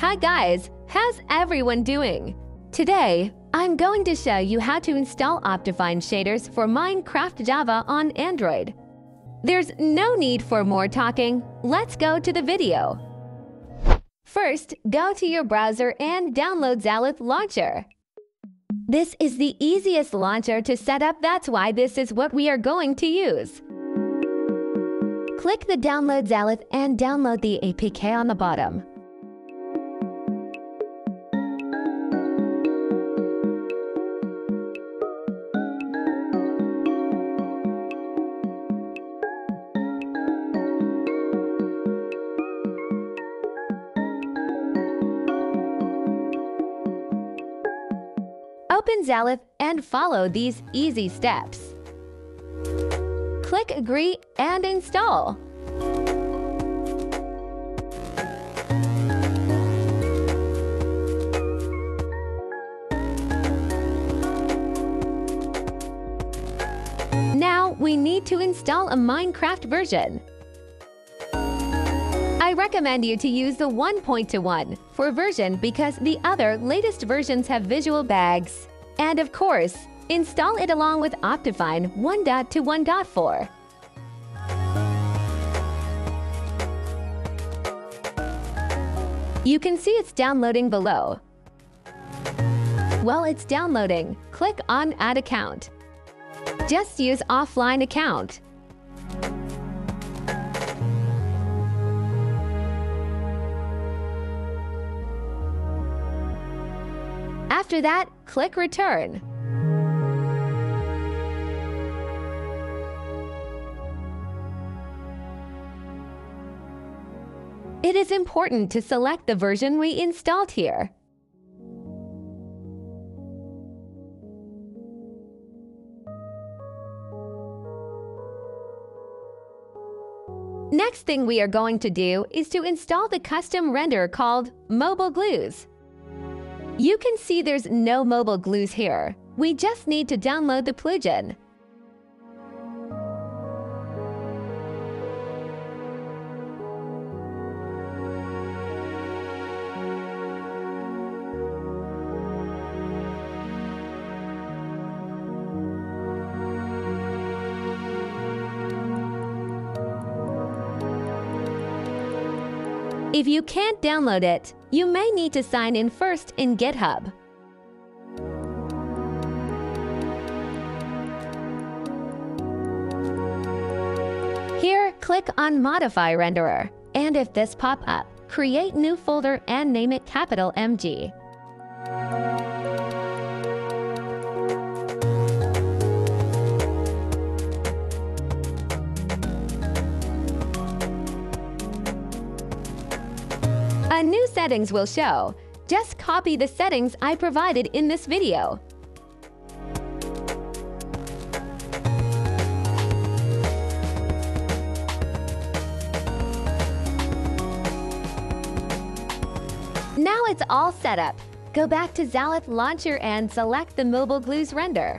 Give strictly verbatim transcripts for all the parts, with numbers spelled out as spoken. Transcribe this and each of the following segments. Hi guys, how's everyone doing? Today, I'm going to show you how to install Optifine shaders for Minecraft Java on Android. There's no need for more talking, let's go to the video. First, go to your browser and download Zalith Launcher. This is the easiest launcher to set up, that's why this is what we are going to use. Click the Download Zalith and download the A P K on the bottom. Open Zalith and follow these easy steps. Click Agree and install. Now we need to install a Minecraft version. I recommend you to use the one point two one for version because the other latest versions have visual bugs. And of course, install it along with Optifine one point two one point four. You can see it's downloading below. While it's downloading, click on Add Account. Just use Offline Account. After that, click Return. It is important to select the version we installed here. Next thing we are going to do is to install the custom render called MobileGlues. You can see there's no MobileGlues here. We just need to download the plugin. If you can't download it, you may need to sign in first in GitHub. Here, click on Modify Renderer, and if this pop up, create new folder and name it capital M G. A new settings will show. Just copy the settings I provided in this video. Now it's all set up. Go back to Zalith Launcher and select the MobileGlues render.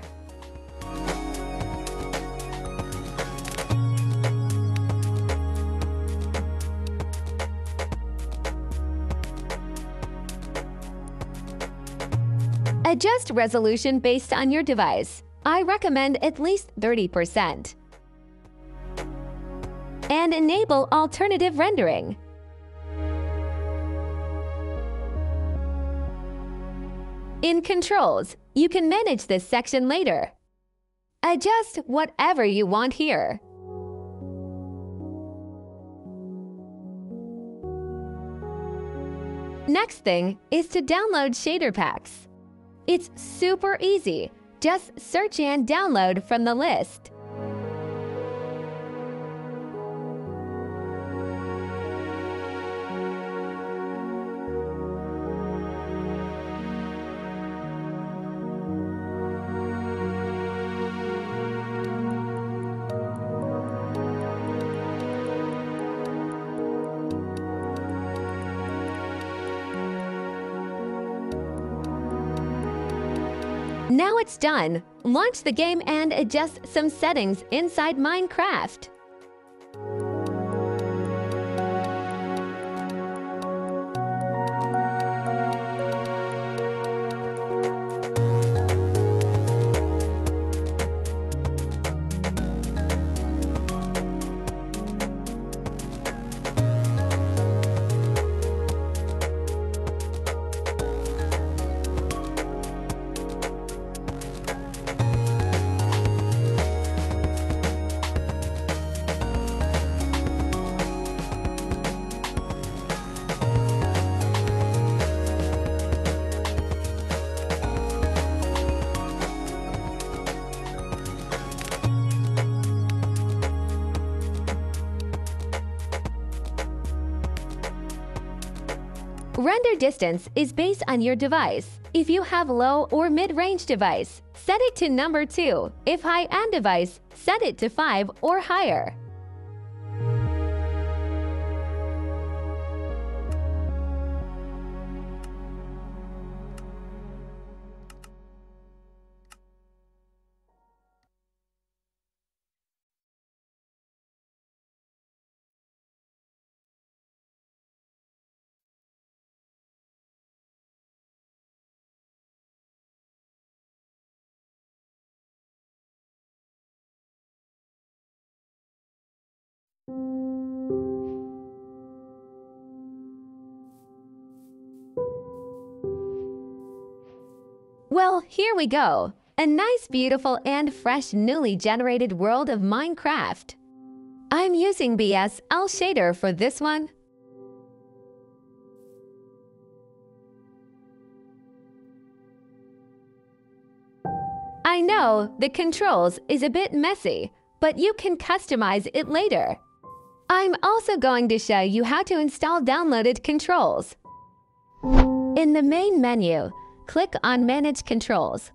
Adjust resolution based on your device. I recommend at least thirty percent. And enable alternative rendering. In Controls, you can manage this section later. Adjust whatever you want here. Next thing is to download shader packs. It's super easy. Just search and download from the list. Now it's done. Launch the game and adjust some settings inside Minecraft. Render distance is based on your device. If you have low or mid-range device, set it to number two. If high-end device, set it to five or higher. Well, here we go! A nice, beautiful, and fresh newly generated world of Minecraft. I'm using B S L Shader for this one. I know, the controls is a bit messy, but you can customize it later. I'm also going to show you how to install downloaded controls. In the main menu, click on Manage Controls.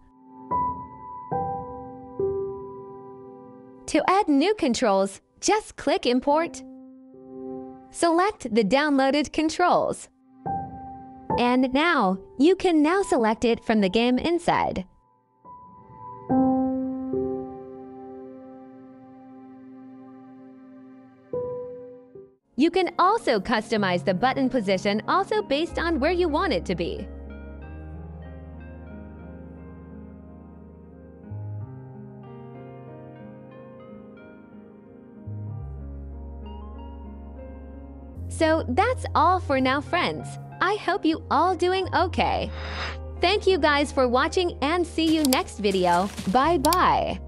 To add new controls, just click Import. Select the downloaded controls. And now, you can now select it from the game inside. You can also customize the button position also based on where you want it to be. So that's all for now, friends. I hope you all doing okay. Thank you guys for watching and see you next video. Bye bye.